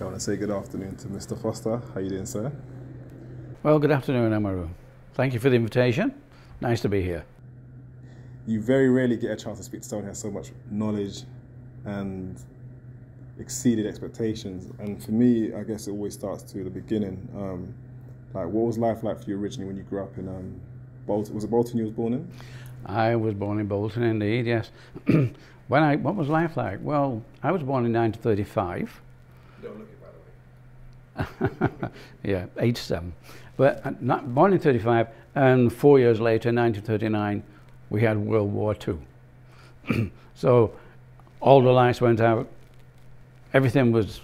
I want to say good afternoon to Mr. Foster. How are you doing, sir? Well, good afternoon, Amaru. Thank you for the invitation. Nice to be here. You very rarely get a chance to speak to someone who has so much knowledge and exceeded expectations. And for me, I guess it always starts to the beginning. Like, what was life like for you originally when you grew up in Bolton? Was it Bolton you was born in? I was born in Bolton, indeed, yes. What was life like? Well, I was born in 1935. Don't look it, by the way. Yeah, 87. But not born in 35, and 4 years later, 1939, we had World War II. So all the lights went out. Everything was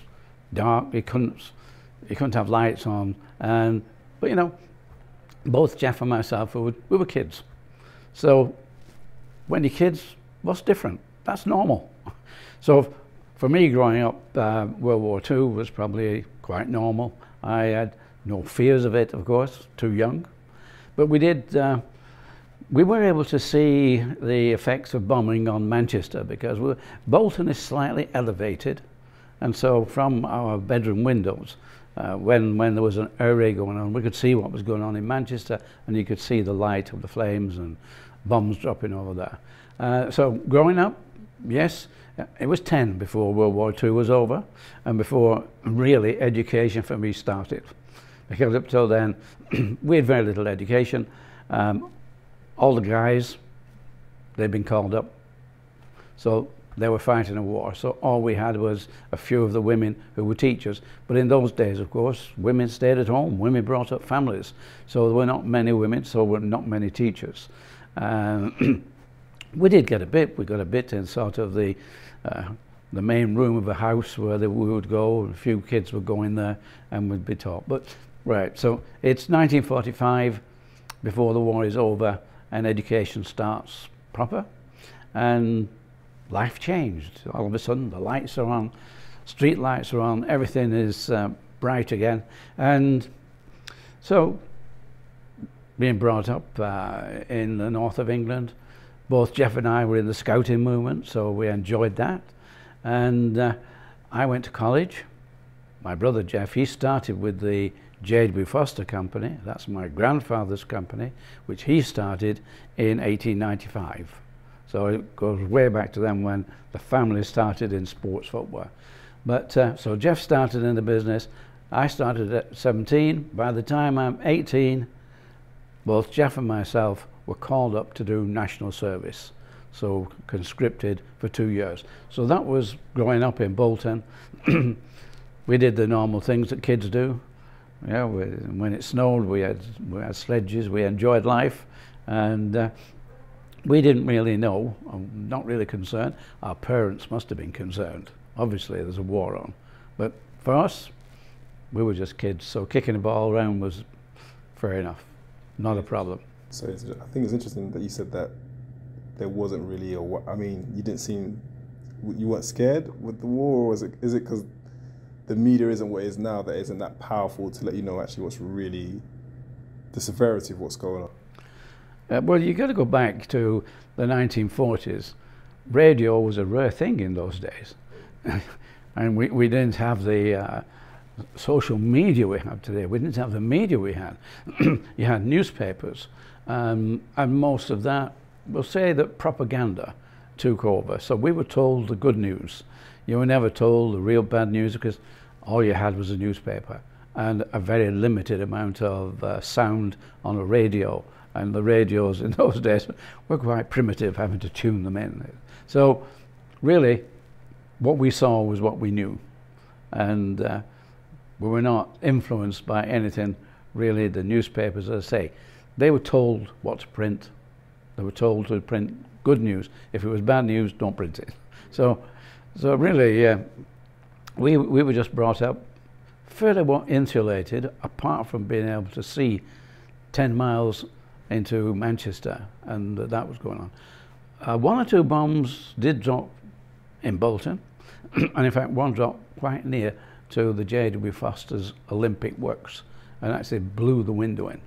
dark. You couldn't have lights on. But you know, both Jeff and myself, we were kids. So when you're kids, what's different? That's normal. So for me, growing up, World War II was probably quite normal. I had no fears of it, of course, too young. But we did, we were able to see the effects of bombing on Manchester because Bolton is slightly elevated. And so from our bedroom windows, when there was an air raid going on, we could see what was going on in Manchester, and you could see the light of the flames and bombs dropping over there. So growing up, yes, it was 10 before World War II was over, and before really education for me started. Because up till then, we had very little education. All the guys, they'd been called up. So they were fighting a war. So all we had was a few of the women who were teachers. But in those days, of course, women stayed at home. Women brought up families. So there were not many women, so there were not many teachers. We did get a bit. We got a bit in sort of the main room of a house where we would go. A few kids would go in there and would be taught. But, right, so it's 1945 before the war is over and education starts proper. And life changed. All of a sudden, the lights are on, street lights are on, everything is bright again. And so, being brought up in the north of England, both Jeff and I were in the scouting movement, so we enjoyed that. And I went to college. My brother Jeff, he started with the J.W. Foster Company. That's my grandfather's company, which he started in 1895. So it goes way back to then when the family started in sports footwear. But so Jeff started in the business. I started at 17. By the time I'm 18, both Jeff and myself were called up to do national service. So conscripted for 2 years. So that was growing up in Bolton. We did the normal things that kids do. Yeah, when it snowed, we had sledges. We enjoyed life, and we didn't really know, I'm not really concerned. Our parents must have been concerned. Obviously, there's a war on. But for us, we were just kids, so kicking a ball around was fair enough, not a problem. So I think it's interesting that you said that there wasn't really a, I mean, you didn't seem, you weren't scared with the war, or is it because the media isn't what it is now, that isn't that powerful to let you know actually what's really, the severity of what's going on? Well, you've got to go back to the 1940s. Radio was a rare thing in those days. And we didn't have the social media we have today. We didn't have the media we had. You had newspapers. And most of that, we'll say that propaganda took over. So we were told the good news. You were never told the real bad news because all you had was a newspaper and a very limited amount of sound on a radio. And the radios in those days were quite primitive, having to tune them in. So really, what we saw was what we knew. And we were not influenced by anything, really. The newspapers, as I say, they were told what to print. They were told to print good news. If it was bad news, don't print it. So really, we were just brought up fairly well insulated, apart from being able to see 10 miles into Manchester, and that was going on. One or two bombs did drop in Bolton, and in fact one dropped quite near to the J.W. Foster's Olympic Works and actually blew the window in.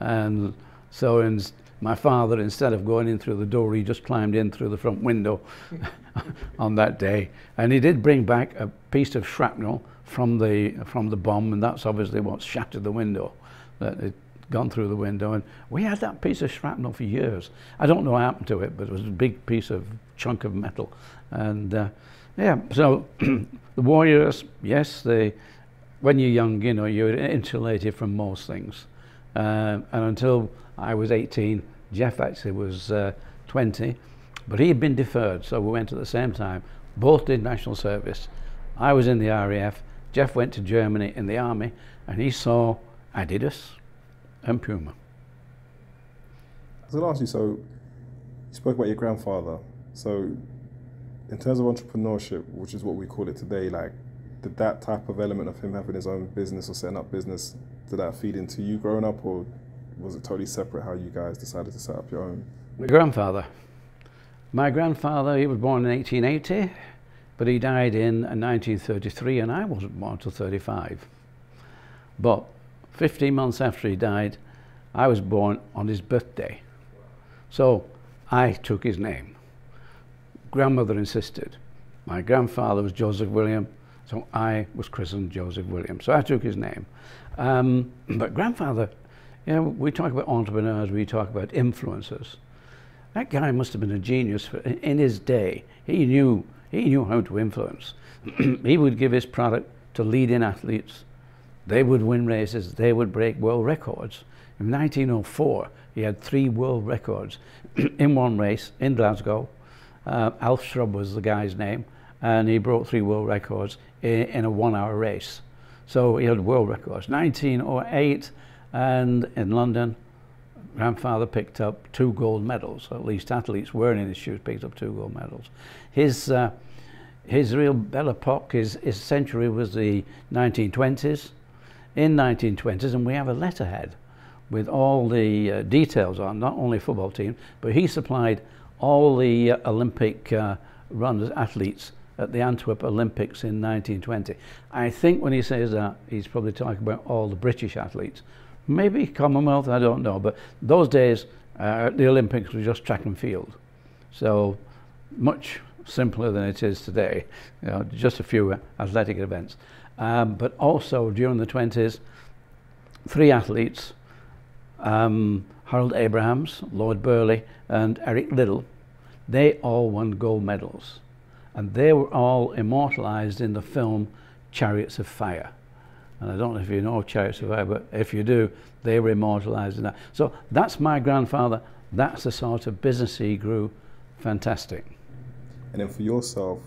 And so in My father, instead of going in through the door, he just climbed in through the front window on that day. And he did bring back a piece of shrapnel from the bomb, and that's obviously what shattered the window, that it gone through the window. And we had that piece of shrapnel for years. I don't know what happened to it, but it was a big piece of chunk of metal. And yeah, so the Warriors, yes, when you're young, you know, you're insulated from most things. And until I was 18, Jeff actually was 20, but he had been deferred, so we went at the same time. Both did national service. I was in the RAF, Jeff went to Germany in the army, and he saw Adidas and Puma. I was going to ask you, so you spoke about your grandfather. So in terms of entrepreneurship, which is what we call it today, like, did that type of element of him having his own business or setting up business, did that feed into you growing up, or was it totally separate how you guys decided to set up your own? My grandfather, he was born in 1880, but he died in 1933, and I wasn't born until 35. But 15 months after he died, I was born on his birthday. So I took his name. Grandmother insisted. My grandfather was Joseph William, so I was christened Joseph William. So I took his name. But grandfather, you know, we talk about entrepreneurs, we talk about influencers. That guy must have been a genius in his day. He knew how to influence. He would give his product to leading athletes. They would win races, they would break world records. In 1904, he had 3 world records in one race in Glasgow. Alf Shrub was the guy's name, and he broke 3 world records in a 1-hour race. So he had world records. 1908, and in London, grandfather picked up 2 gold medals. At least athletes wearing in his shoes picked up 2 gold medals. His real belle epoque, his century, was the 1920s. In 1920s, and we have a letterhead with all the details on, not only football team, but he supplied all the Olympic runners, athletes at the Antwerp Olympics in 1920. I think when he says that, he's probably talking about all the British athletes. Maybe Commonwealth, I don't know, but those days the Olympics were just track and field. So much simpler than it is today, you know, just a few athletic events. But also during the 20s, 3 athletes, Harold Abrahams, Lord Burleigh and Eric Liddell, they all won gold medals, and they were all immortalized in the film Chariots of Fire. And I don't know if you know Chariots of Fire, but if you do, they were immortalized in that. So that's my grandfather, that's the sort of business he grew. Fantastic. And then for yourself,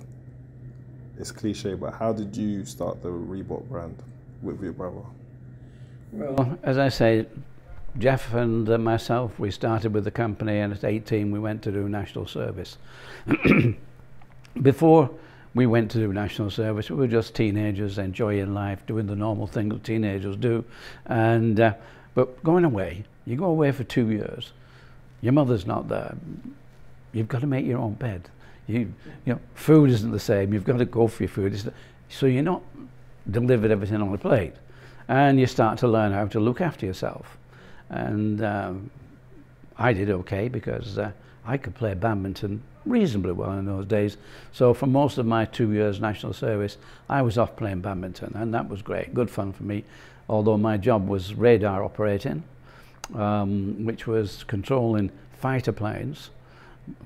it's cliche, but how did you start the Reebok brand with your brother? Well, as I say, Jeff and myself, we started with the company, and at 18 we went to do national service. Before we went to do national service, we were just teenagers enjoying life, doing the normal thing that teenagers do. And but going away, you go away for 2 years, your mother's not there, you've got to make your own bed. You know, food isn't the same, you've got to go for your food. So you're not delivered everything on a plate. And you start to learn how to look after yourself. And I did okay, because I could play badminton reasonably well in those days. So for most of my 2 years national service, I was off playing badminton, and that was great, good fun for me. Although my job was radar operating, which was controlling fighter planes.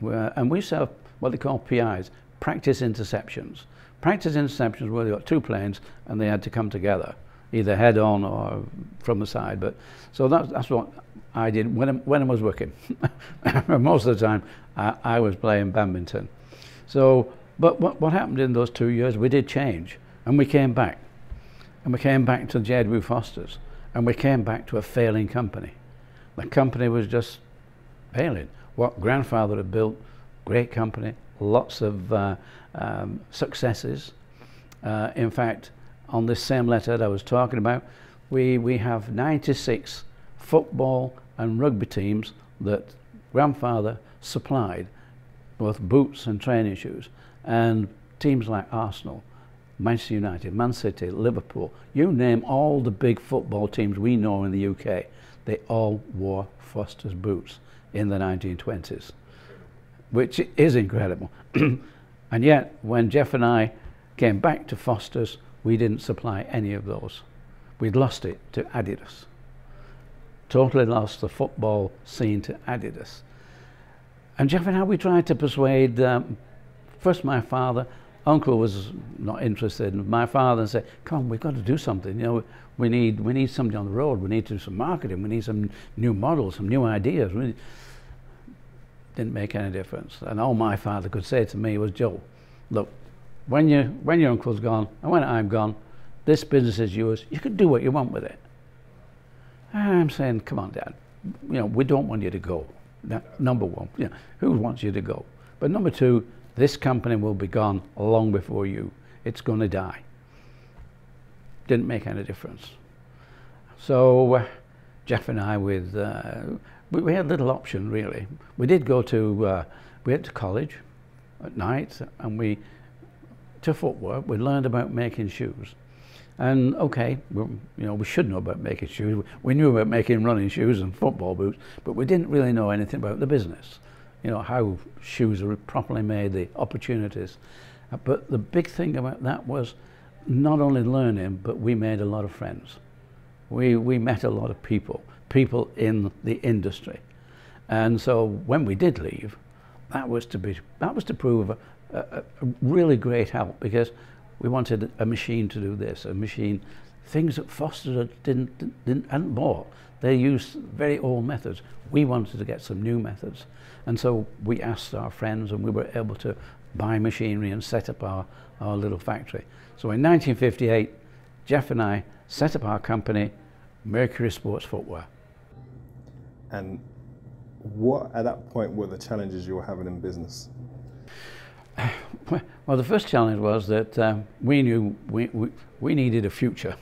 And we set up what they call PIs, practice interceptions. Practice interceptions where they got 2 planes and they had to come together, either head on or from the side. But so that's what I did when I was working. Most of the time I was playing badminton. So, but what happened in those 2 years, we did change, and we came back. And we came back to J.W. Foster's, and we came back to a failing company. The company was just failing. What grandfather had built, great company, lots of successes. In fact, on this same letterhead I was talking about, we have 96 football and rugby teams that grandfather supplied, both boots and training shoes, and teams like Arsenal, Manchester United, Man City, Liverpool, you name all the big football teams we know in the UK, they all wore Foster's boots. in the 1920s, which is incredible. And yet, when Jeff and I came back to Foster's, we didn't supply any of those. We'd lost it to Adidas. Totally lost the football scene to Adidas. And Jeff and I, we tried to persuade first my father. Uncle was not interested, and my father said, come on, we've got to do something, you know, we need somebody on the road, we need to do some marketing, we need some new models, some new ideas. We didn't make any difference. And all my father could say to me was, Joe, look, when your uncle's gone and when I'm gone, this business is yours, you can do what you want with it. And I'm saying, come on, Dad, you know, we don't want you to go. Number one, you know, who wants you to go? But number two, this company will be gone long before you. It's going to die. Didn't make any difference. So Jeff and I, we had little option really. We did go to, we went to college at night, and we, to footwear, we learned about making shoes. And okay, you know, we should know about making shoes. We knew about making running shoes and football boots, but we didn't really know anything about the business. You know, how shoes are properly made, the opportunities. But the big thing about that was not only learning, but we made a lot of friends. We met a lot of people in the industry. And so when we did leave, that was to prove a really great help, because we wanted a machine to do this, a machine, things that Foster hadn't bought. They used very old methods. We wanted to get some new methods. And so we asked our friends, and we were able to buy machinery and set up our little factory. So in 1958, Jeff and I set up our company, Mercury Sports Footwear. And what, at that point, were the challenges you were having in business? Well, the first challenge was that we knew we needed a future.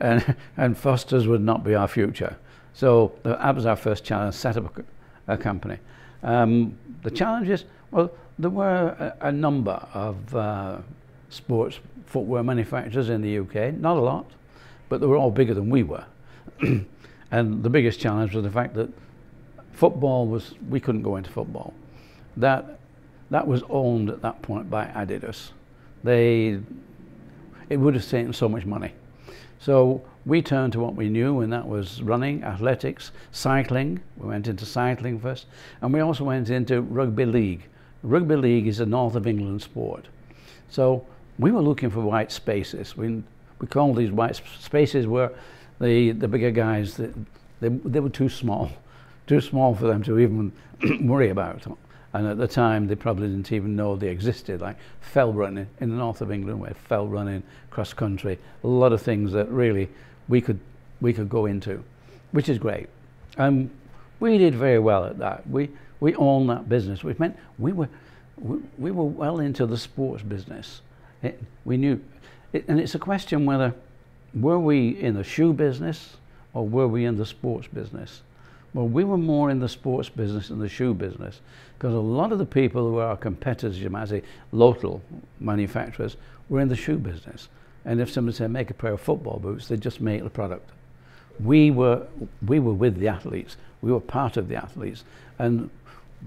And Foster's would not be our future. So that was our first challenge, set up a company. The challenges, well, there were a number of sports footwear manufacturers in the UK, not a lot, but they were all bigger than we were. And the biggest challenge was the fact that football was, we couldn't go into football. That was owned at that point by Adidas. It would have taken so much money. So we turned to what we knew, and that was running, athletics, cycling. We went into cycling first, and we also went into rugby league. Rugby league is a North of England sport. So we were looking for white spaces. We called these white spaces where the bigger guys, they were too small for them to even worry about. And at the time, they probably didn't even know they existed, like fell running in the north of England, where fell running, cross country, a lot of things that really we could go into, which is great. And we did very well at that. We owned that business, which meant we were well into the sports business. We knew, and it's a question whether were we in the shoe business or were we in the sports business. Well, we were more in the sports business than the shoe business, because a lot of the people who were our competitors, you might say, local manufacturers, were in the shoe business. And if somebody said, make a pair of football boots, they'd just make the product. We were with the athletes. We were part of the athletes. And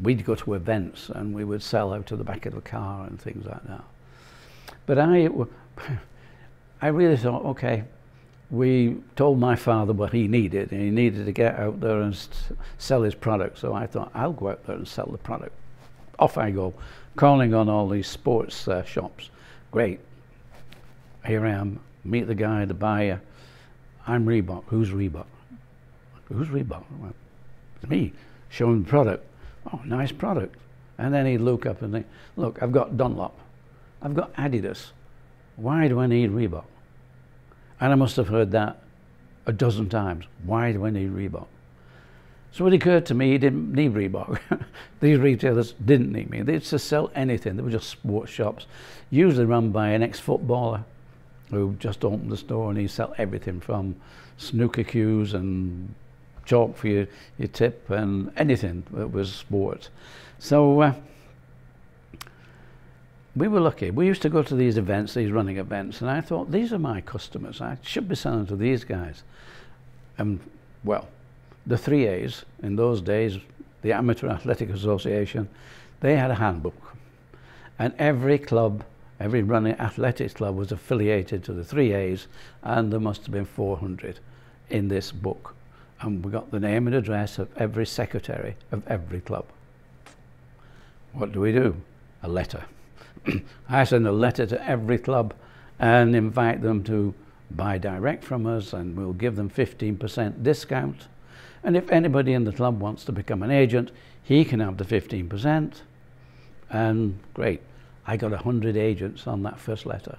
we'd go to events, and we would sell out to the back of the car and things like that. But I really thought, okay, we told my father what he needed, and he needed to get out there and sell his product. So I thought, I'll go out there and sell the product. Off I go, calling on all these sports shops. Great, here I am, meet the guy, the buyer. I'm Reebok. Who's Reebok? Who's Reebok? Well, it's me, showing the product. Oh, nice product. And then he'd look up and think, look, I've got Dunlop, I've got Adidas. Why do I need Reebok? And I must have heard that a dozen times. Why do I need Reebok? So it occurred to me he didn't need Reebok. These retailers didn't need me. They used to sell anything. They were just sports shops, usually run by an ex-footballer who just opened the store, and he'd sell everything from snooker cues and chalk for your tip and anything that was sports. So we were lucky. We used to go to these events, these running events, and I thought, these are my customers. I should be selling to these guys. And well, the 3 A's in those days the Amateur Athletic Association, they had a handbook. And every club, every running athletics club was affiliated to the 3A's, and there must have been 400 in this book. And we got the name and address of every secretary of every club. What do? A letter. I send a letter to every club and invite them to buy direct from us, and we'll give them 15% discount. And if anybody in the club wants to become an agent, he can have the 15%. And great, I got 100 agents on that first letter.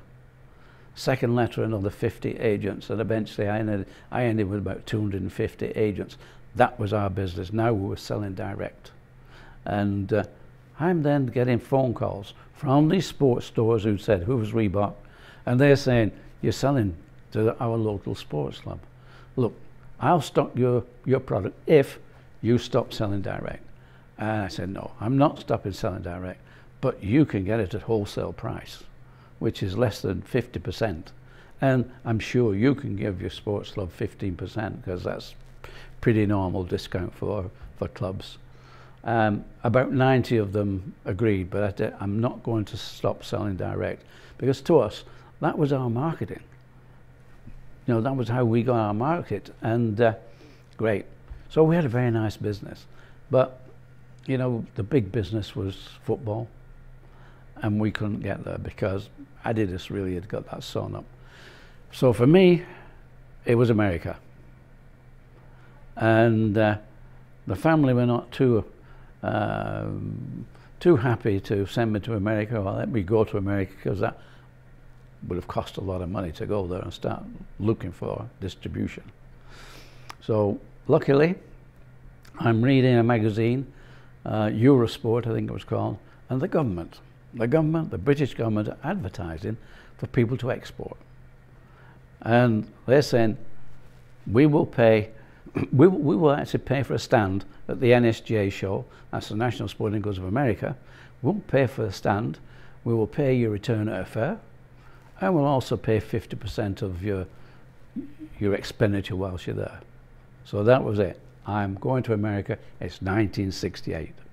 Second letter, another 50 agents, and eventually I ended with about 250 agents. That was our business. Now we were selling direct. And I'm then getting phone calls from these sports stores who said, who's Reebok? And they're saying, you're selling to our local sports club. Look, I'll stock your product if you stop selling direct. And I said, no, I'm not stopping selling direct, but you can get it at wholesale price, which is less than 50%. And I'm sure you can give your sports club 15%, because that's pretty normal discount for clubs. About 90 of them agreed, but I'm not going to stop selling direct, because to us, that was our marketing. You know, that was how we got our market, and great. So we had a very nice business, but you know, the big business was football, and we couldn't get there because Adidas really had got that sewn up. So for me, it was America, and the family were not too happy to send me to America, or let me go to America, because that would have cost a lot of money to go there and start looking for distribution. So luckily, I'm reading a magazine, Eurosport I think it was called, and the British government, are advertising for people to export. And they're saying, we will pay, we will actually pay for a stand at the NSGA show, that's the National Sporting Goods of America. We'll pay for a stand, we will pay your return airfare, and we'll also pay 50% of your expenditure whilst you're there. So that was it. I'm going to America. It's 1968.